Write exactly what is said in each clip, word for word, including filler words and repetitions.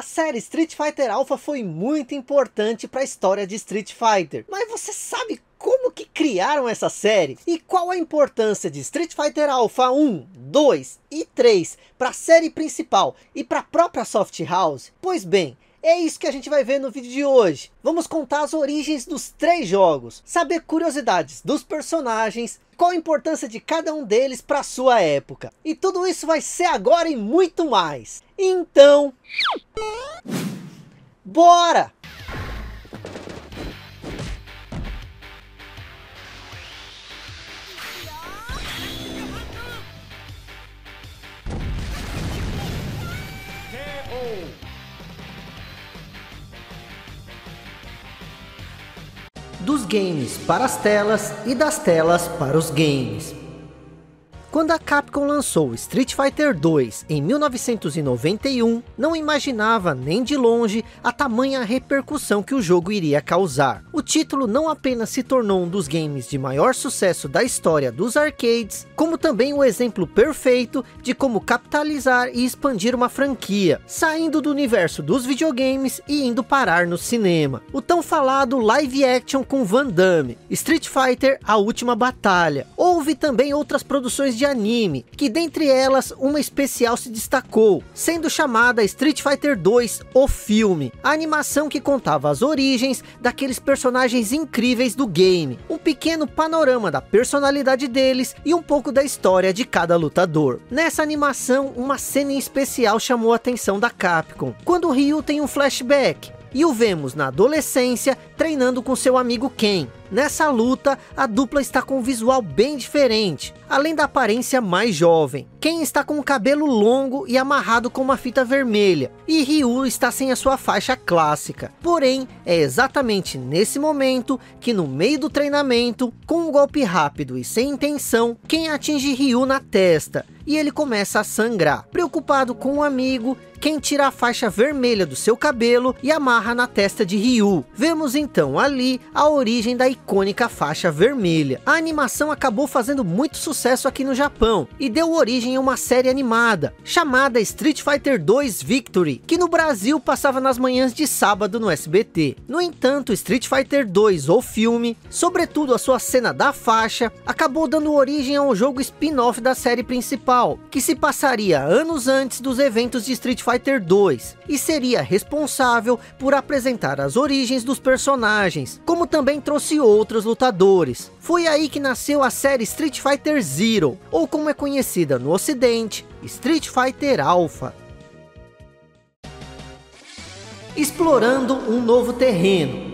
A série Street Fighter Alpha foi muito importante para a história de Street Fighter. Mas você sabe como que criaram essa série? E qual a importância de Street Fighter Alpha um, dois e três para a série principal e para a própria Soft House? Pois bem, é isso que a gente vai ver no vídeo de hoje. Vamos contar as origens dos três jogos, saber curiosidades dos personagens, qual a importância de cada um deles para a sua época. E tudo isso vai ser agora e muito mais. Então, bora! Dos games para as telas e das telas para os games. Quando a Capcom lançou Street Fighter dois em mil novecentos e noventa e um, não imaginava nem de longe a tamanha repercussão que o jogo iria causar. O título não apenas se tornou um dos games de maior sucesso da história dos arcades, como também o exemplo perfeito de como capitalizar e expandir uma franquia, saindo do universo dos videogames e indo parar no cinema. O tão falado live action com Van Damme, Street Fighter: A Última Batalha. Houve também outras produções de de anime, que dentre elas uma especial se destacou, sendo chamada Street Fighter dois o Filme, a animação que contava as origens daqueles personagens incríveis do game, um pequeno panorama da personalidade deles e um pouco da história de cada lutador. Nessa animação, uma cena em especial chamou a atenção da Capcom, quando o Ryu tem um flashback e o vemos na adolescência treinando com seu amigo Ken. Nessa luta, a dupla está com um visual bem diferente, além da aparência mais jovem. Ken está com o cabelo longo e amarrado com uma fita vermelha, e Ryu está sem a sua faixa clássica. Porém, é exatamente nesse momento que, no meio do treinamento, com um golpe rápido e sem intenção, Ken atinge Ryu na testa, e ele começa a sangrar. Preocupado com o amigo, Ken tira a faixa vermelha do seu cabelo e amarra na testa de Ryu. Vemos então ali a origem da icônica faixa vermelha. A animação acabou fazendo muito sucesso aqui no Japão e deu origem a uma série animada chamada Street Fighter dois Victory, que no Brasil passava nas manhãs de sábado no S B T. No entanto, Street Fighter dois o Filme, sobretudo a sua cena da faixa, acabou dando origem a um jogo spin-off da série principal, que se passaria anos antes dos eventos de Street Fighter dois e seria responsável por apresentar as origens dos personagens, como também trouxe outros lutadores. Foi aí que nasceu a série Street Fighter Zero, ou como é conhecida no ocidente, Street Fighter Alpha. Explorando um novo terreno.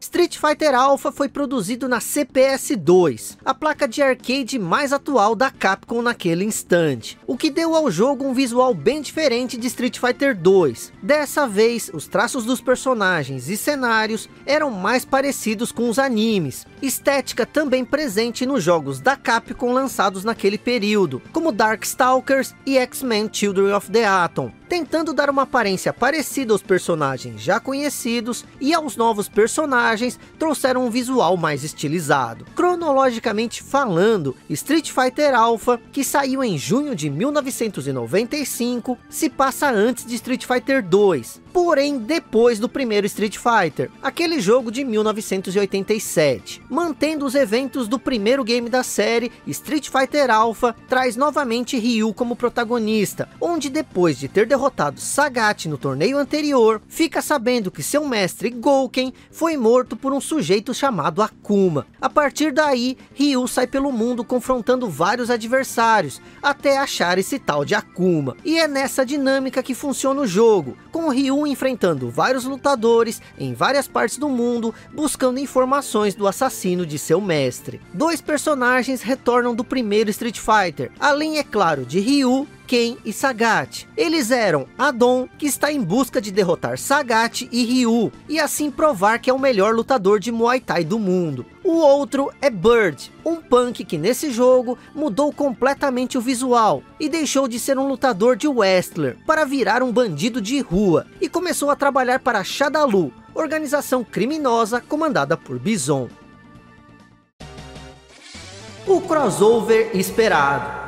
Street Fighter Alpha foi produzido na C P S dois, a placa de arcade mais atual da Capcom naquele instante, o que deu ao jogo um visual bem diferente de Street Fighter dois. Dessa vez, os traços dos personagens e cenários eram mais parecidos com os animes, estética também presente nos jogos da Capcom lançados naquele período, como Darkstalkers e X-Men Children of the Atom, tentando dar uma aparência parecida aos personagens já conhecidos, e aos novos personagens trouxeram um visual mais estilizado. Cronologicamente falando, Street Fighter Alpha, que saiu em junho de mil novecentos e noventa e cinco, se passa antes de Street Fighter dois, porém depois do primeiro Street Fighter, aquele jogo de mil novecentos e oitenta e sete. Mantendo os eventos do primeiro game da série, Street Fighter Alpha traz novamente Ryu como protagonista, onde depois de ter derrotado derrotado Sagat no torneio anterior, fica sabendo que seu mestre Gouken foi morto por um sujeito chamado Akuma. A partir daí, Ryu sai pelo mundo confrontando vários adversários, até achar esse tal de Akuma. E é nessa dinâmica que funciona o jogo, com Ryu enfrentando vários lutadores em várias partes do mundo, buscando informações do assassino de seu mestre. Dois personagens retornam do primeiro Street Fighter, além, é claro, de Ryu, Ken e Sagat. Eles eram Adon, que está em busca de derrotar Sagat e Ryu, e assim provar que é o melhor lutador de Muay Thai do mundo. O outro é Bird, um punk que nesse jogo mudou completamente o visual e deixou de ser um lutador de wrestler para virar um bandido de rua, e começou a trabalhar para Shadaloo, organização criminosa comandada por Bison. O crossover esperado.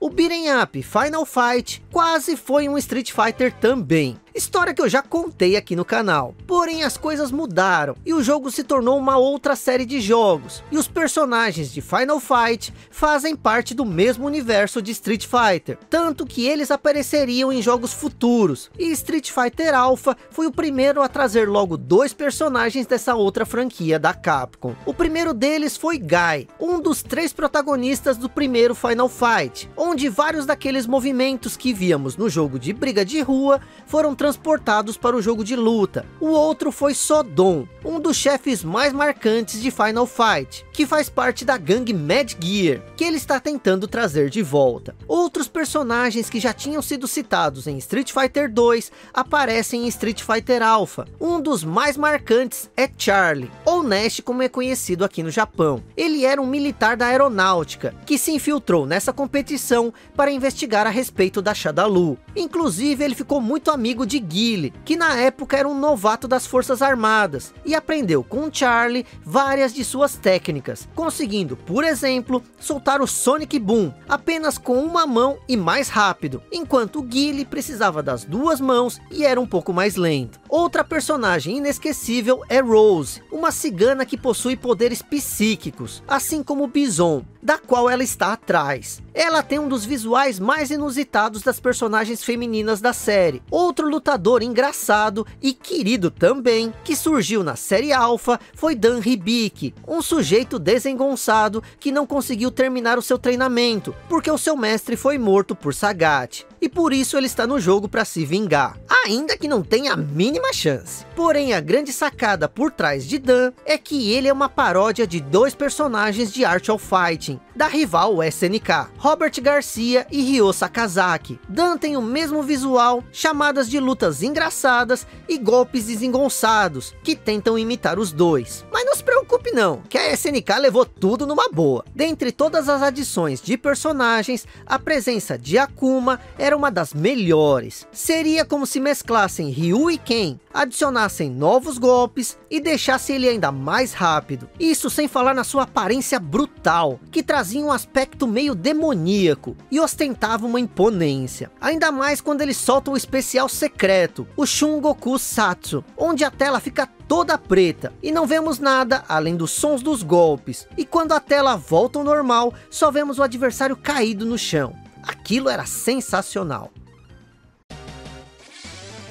o beat'em up Final Fight quase foi um Street Fighter também. História que eu já contei aqui no canal, porém as coisas mudaram e o jogo se tornou uma outra série de jogos, e os personagens de Final Fight fazem parte do mesmo universo de Street Fighter, tanto que eles apareceriam em jogos futuros, e Street Fighter Alpha foi o primeiro a trazer logo dois personagens dessa outra franquia da Capcom. O primeiro deles foi Guy, um dos três protagonistas do primeiro Final Fight, onde vários daqueles movimentos que víamos no jogo de briga de rua foram transformados transportados para o jogo de luta. O outro foi Sodom, um dos chefes mais marcantes de Final Fight, que faz parte da gangue Mad Gear, que ele está tentando trazer de volta. Outros personagens que já tinham sido citados em Street Fighter dois aparecem em Street Fighter Alpha. Um dos mais marcantes é Charlie, ou Nest como é conhecido aqui no Japão. Ele era um militar da aeronáutica, que se infiltrou nessa competição para investigar a respeito da Shadaloo. Inclusive ele ficou muito amigo de Guile, que na época era um novato das forças armadas, e aprendeu com Charlie várias de suas técnicas, conseguindo, por exemplo, soltar o Sonic Boom apenas com uma mão e mais rápido, enquanto Guile precisava das duas mãos e era um pouco mais lento. Outra personagem inesquecível é Rose, uma cigana que possui poderes psíquicos, assim como Bison, da qual ela está atrás. Ela tem um dos visuais mais inusitados das personagens femininas da série. Outro lutador engraçado e querido também, que surgiu na série Alpha, foi Dan Hibiki, um sujeito desengonçado que não conseguiu terminar o seu treinamento, porque o seu mestre foi morto por Sagat, e por isso ele está no jogo para se vingar, ainda que não tenha a mínima chance. Porém a grande sacada por trás de Dan é que ele é uma paródia de dois personagens de Art of Fighting, da rival S N K, Robert Garcia e Ryo Sakazaki. Dan tem o mesmo visual, chamadas de lutas engraçadas e golpes desengonçados, que tentam imitar os dois. Mas não se preocupe não, que a S N K levou tudo numa boa. Dentre todas as adições de personagens, a presença de Akuma é era uma das melhores. Seria como se mesclassem Ryu e Ken, adicionassem novos golpes e deixassem ele ainda mais rápido. Isso sem falar na sua aparência brutal, que trazia um aspecto meio demoníaco e ostentava uma imponência. Ainda mais quando ele solta o especial secreto, o Shungoku Satsu, onde a tela fica toda preta e não vemos nada além dos sons dos golpes. E quando a tela volta ao normal, só vemos o adversário caído no chão. Aquilo era sensacional.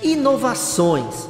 Inovações.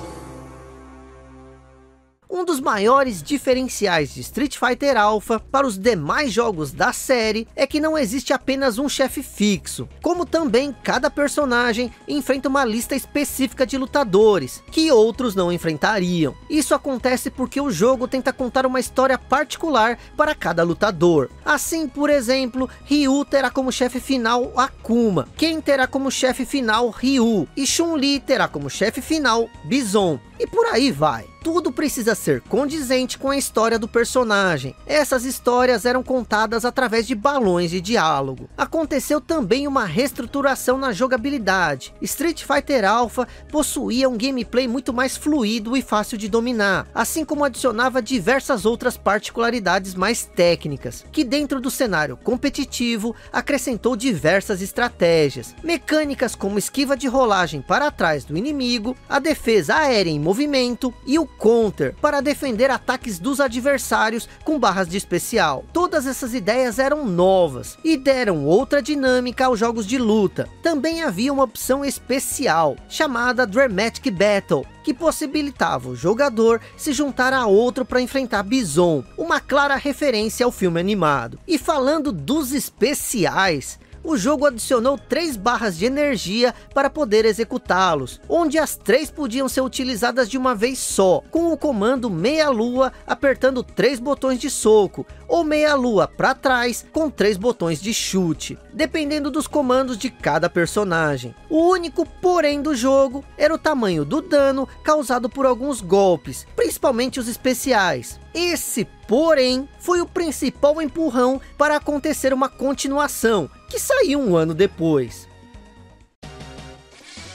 Um dos maiores diferenciais de Street Fighter Alpha para os demais jogos da série é que não existe apenas um chefe fixo, como também cada personagem enfrenta uma lista específica de lutadores, que outros não enfrentariam. Isso acontece porque o jogo tenta contar uma história particular para cada lutador. Assim, por exemplo, Ryu terá como chefe final Akuma, Ken terá como chefe final Ryu, e Chun-Li terá como chefe final Bison, e por aí vai. Tudo precisa ser condizente com a história do personagem. Essas histórias eram contadas através de balões de diálogo. Aconteceu também uma reestruturação na jogabilidade. Street Fighter Alpha possuía um gameplay muito mais fluido e fácil de dominar, assim como adicionava diversas outras particularidades mais técnicas, que dentro do cenário competitivo acrescentou diversas estratégias. Mecânicas como esquiva de rolagem para trás do inimigo, a defesa aérea em movimento e o counter para defender ataques dos adversários com barras de especial. Todas essas ideias eram novas e deram outra dinâmica aos jogos de luta. Também havia uma opção especial chamada Dramatic Battle, que possibilitava o jogador se juntar a outro para enfrentar Bison, uma clara referência ao filme animado. E falando dos especiais, o jogo adicionou três barras de energia para poder executá-los, onde as três podiam ser utilizadas de uma vez só, com o comando meia lua apertando três botões de soco, ou meia lua para trás com três botões de chute, dependendo dos comandos de cada personagem. O único porém do jogo era o tamanho do dano causado por alguns golpes, principalmente os especiais. Esse, porém, foi o principal empurrão para acontecer uma continuação, que saiu um ano depois.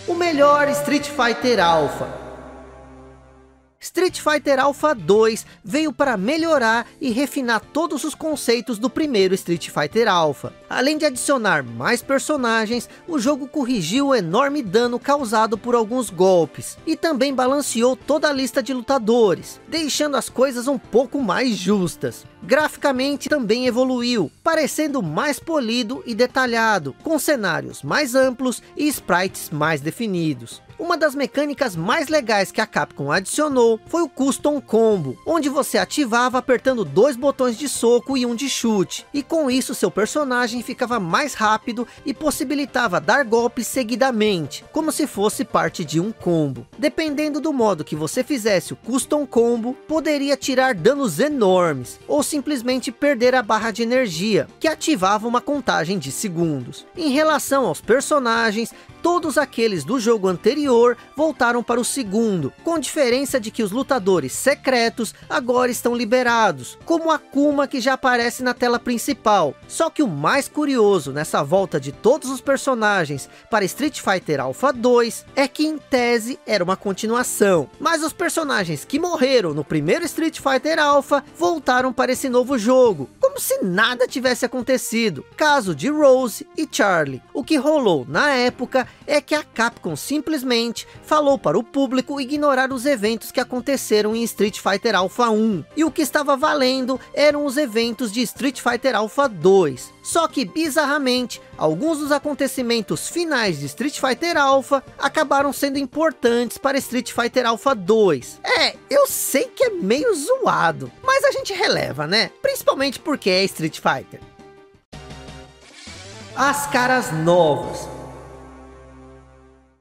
O melhor Street Fighter Alpha. Street Fighter Alpha dois veio para melhorar e refinar todos os conceitos do primeiro Street Fighter Alpha. Além de adicionar mais personagens, o jogo corrigiu o enorme dano causado por alguns golpes, e também balanceou toda a lista de lutadores, deixando as coisas um pouco mais justas. Graficamente também evoluiu, parecendo mais polido e detalhado, com cenários mais amplos e sprites mais definidos. Uma das mecânicas mais legais que a Capcom adicionou foi o Custom Combo, onde você ativava apertando dois botões de soco e um de chute, e com isso seu personagem ficava mais rápido e possibilitava dar golpes seguidamente, como se fosse parte de um combo. Dependendo do modo que você fizesse o Custom Combo, poderia tirar danos enormes, ou simplesmente perder a barra de energia, que ativava uma contagem de segundos. Em relação aos personagens, todos aqueles do jogo anterior voltaram para o segundo, com diferença de que os lutadores secretos agora estão liberados, como Akuma, que já aparece na tela principal. Só que o mais curioso nessa volta de todos os personagens para Street Fighter Alpha dois é que em tese era uma continuação, mas os personagens que morreram no primeiro Street Fighter Alpha voltaram para esse novo jogo, como se nada tivesse acontecido. Caso de Rose e Charlie. O que rolou na época é que a Capcom simplesmente falou para o público ignorar os eventos que aconteceram em Street Fighter Alpha um, e o que estava valendo eram os eventos de Street Fighter Alpha dois. Só que, bizarramente, alguns dos acontecimentos finais de Street Fighter Alpha acabaram sendo importantes para Street Fighter Alpha dois. É, eu sei que é meio zoado, mas a gente releva, né? Principalmente porque é Street Fighter. As caras novas.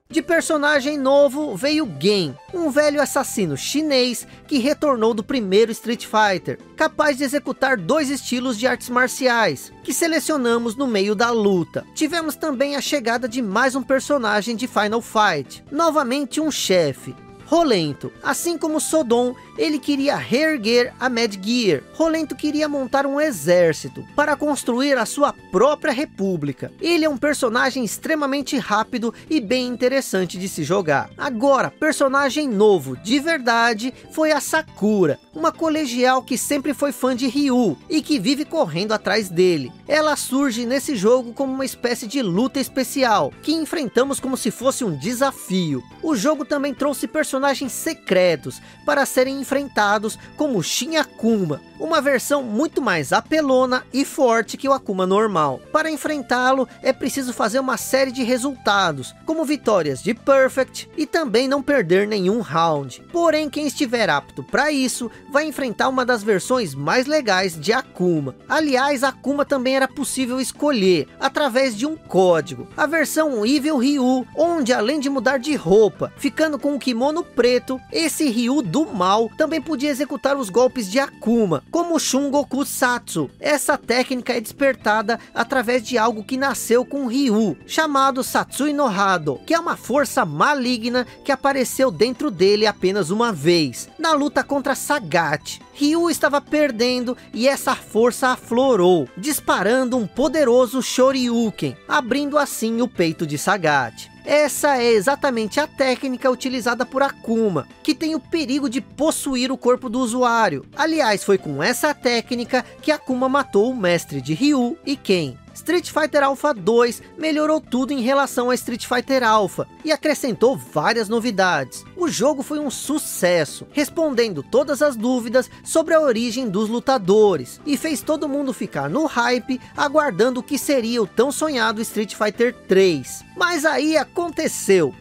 De personagem novo veio Gen, um velho assassino chinês que retornou do primeiro Street Fighter, capaz de executar dois estilos de artes marciais, que selecionamos no meio da luta. Tivemos também a chegada de mais um personagem de Final Fight, novamente um chefe. Rolento, assim como Sodom, ele queria reerguer a Mad Gear. Rolento queria montar um exército para construir a sua própria república. Ele é um personagem extremamente rápido e bem interessante de se jogar. Agora, personagem novo de verdade foi a Sakura, uma colegial que sempre foi fã de Ryu e que vive correndo atrás dele. Ela surge nesse jogo como uma espécie de luta especial, que enfrentamos como se fosse um desafio. O jogo também trouxe personagens personagens secretos para serem enfrentados, como Shin Akuma, uma versão muito mais apelona e forte que o Akuma normal. Para enfrentá-lo é preciso fazer uma série de resultados, como vitórias de Perfect e também não perder nenhum round. Porém, quem estiver apto para isso vai enfrentar uma das versões mais legais de Akuma. Aliás, Akuma também era possível escolher através de um código, a versão Evil Ryu, onde além de mudar de roupa, ficando com o kimono preto, esse Ryu do mal também podia executar os golpes de Akuma, como Shungoku Satsu. Essa técnica é despertada através de algo que nasceu com Ryu, chamado Satsui no Hado, que é uma força maligna que apareceu dentro dele apenas uma vez, na luta contra Sagat. Ryu estava perdendo e essa força aflorou, disparando um poderoso Shoryuken, abrindo assim o peito de Sagat. Essa é exatamente a técnica utilizada por Akuma, que tem o perigo de possuir o corpo do usuário. Aliás, foi com essa técnica que Akuma matou o mestre de Ryu e Ken. Street Fighter Alpha dois melhorou tudo em relação a Street Fighter Alpha e acrescentou várias novidades. O jogo foi um sucesso, respondendo todas as dúvidas sobre a origem dos lutadores, e fez todo mundo ficar no hype, aguardando o que seria o tão sonhado Street Fighter três. Mas aí aconteceu.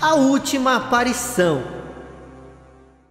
A última aparição.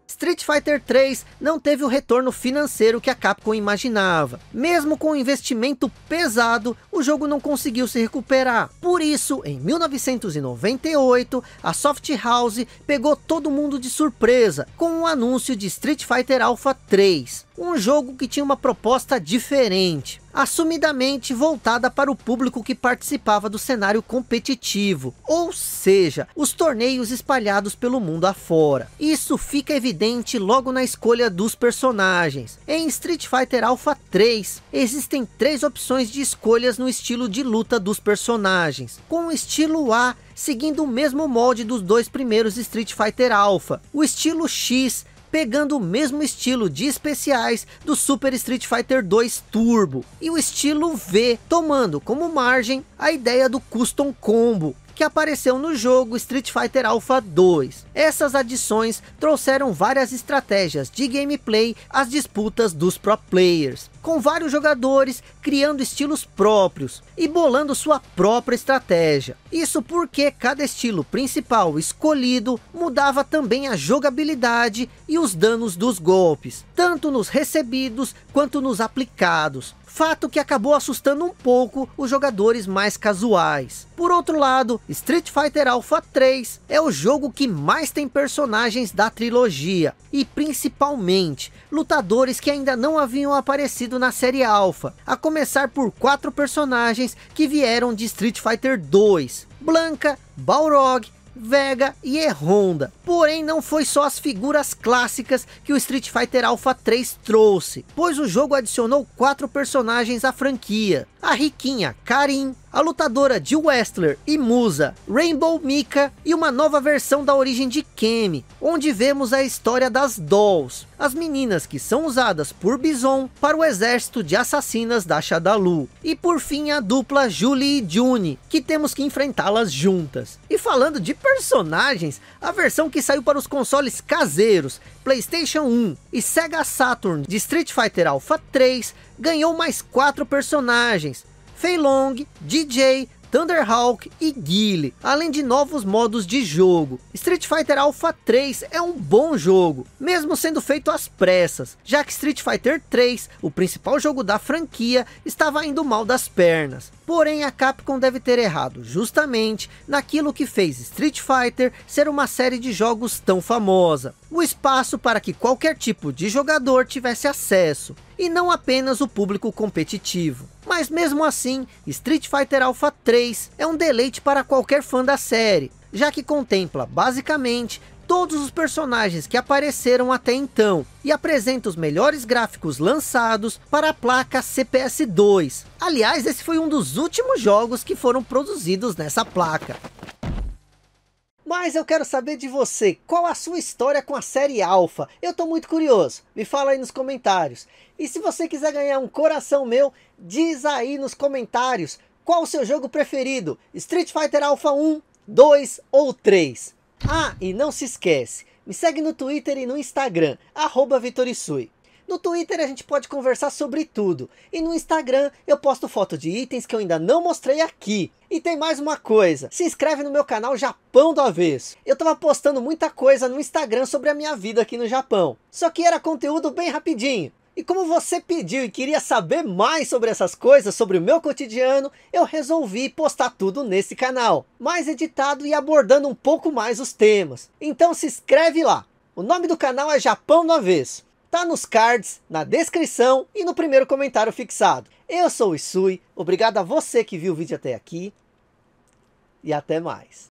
Street Fighter três não teve o retorno financeiro que a Capcom imaginava. Mesmo com o investimento pesado, o jogo não conseguiu se recuperar. Por isso, em mil novecentos e noventa e oito, a Soft House pegou todo mundo de surpresa com o anúncio de Street Fighter Alpha três. Um jogo que tinha uma proposta diferente, assumidamente voltada para o público que participava do cenário competitivo, ou seja, os torneios espalhados pelo mundo afora. Isso fica evidente logo na escolha dos personagens. Em Street Fighter Alpha três, existem três opções de escolhas no estilo de luta dos personagens, com o estilo A seguindo o mesmo molde dos dois primeiros Street Fighter Alpha, o estilo X pegando o mesmo estilo de especiais do Super Street Fighter dois Turbo, e o estilo V tomando como margem a ideia do Custom Combo, que apareceu no jogo Street Fighter Alpha dois. Essas adições trouxeram várias estratégias de gameplay às disputas dos pro players, com vários jogadores criando estilos próprios e bolando sua própria estratégia. Isso porque cada estilo principal escolhido mudava também a jogabilidade e os danos dos golpes, tanto nos recebidos quanto nos aplicados. Fato que acabou assustando um pouco os jogadores mais casuais. Por outro lado, Street Fighter Alpha três é o jogo que mais tem personagens da trilogia, e principalmente lutadores que ainda não haviam aparecido na série Alpha, a começar por quatro personagens que vieram de Street Fighter dois: Blanca, Balrog, Vega e E-Honda. Porém, não foi só as figuras clássicas que o Street Fighter Alpha três trouxe, pois o jogo adicionou quatro personagens à franquia: a riquinha Karin, a lutadora de Wrestler e Musa, Rainbow Mika, e uma nova versão da origem de Kemi, onde vemos a história das Dolls, as meninas que são usadas por Bison para o exército de assassinas da Shadaloo. E por fim, a dupla Julie e June, que temos que enfrentá-las juntas. E falando de personagens, a versão que saiu para os consoles caseiros, PlayStation um e Sega Saturn de Street Fighter Alpha três, ganhou mais quatro personagens: Fei Long, D J, Thunderhawk e Guile, além de novos modos de jogo. Street Fighter Alpha três é um bom jogo, mesmo sendo feito às pressas, já que Street Fighter três, o principal jogo da franquia, estava indo mal das pernas. Porém, a Capcom deve ter errado justamente naquilo que fez Street Fighter ser uma série de jogos tão famosa: o espaço para que qualquer tipo de jogador tivesse acesso, e não apenas o público competitivo. Mas mesmo assim, Street Fighter Alpha três é um deleite para qualquer fã da série, já que contempla basicamente todos os personagens que apareceram até então, e apresenta os melhores gráficos lançados para a placa C P S dois. Aliás, esse foi um dos últimos jogos que foram produzidos nessa placa. Mas eu quero saber de você, qual a sua história com a série Alpha? Eu tô muito curioso, me fala aí nos comentários. E se você quiser ganhar um coração meu, diz aí nos comentários qual o seu jogo preferido: Street Fighter Alpha um, dois ou três. Ah, e não se esquece, me segue no Twitter e no Instagram, arroba Vitorisui. No Twitter a gente pode conversar sobre tudo, e no Instagram eu posto foto de itens que eu ainda não mostrei aqui. E tem mais uma coisa: se inscreve no meu canal Japão do Avesso. Eu tava postando muita coisa no Instagram sobre a minha vida aqui no Japão, só que era conteúdo bem rapidinho. E como você pediu e queria saber mais sobre essas coisas, sobre o meu cotidiano, eu resolvi postar tudo nesse canal, mais editado e abordando um pouco mais os temas. Então se inscreve lá, o nome do canal é Japão do Avesso. Tá nos cards, na descrição e no primeiro comentário fixado. Eu sou o Isui, obrigado a você que viu o vídeo até aqui e até mais.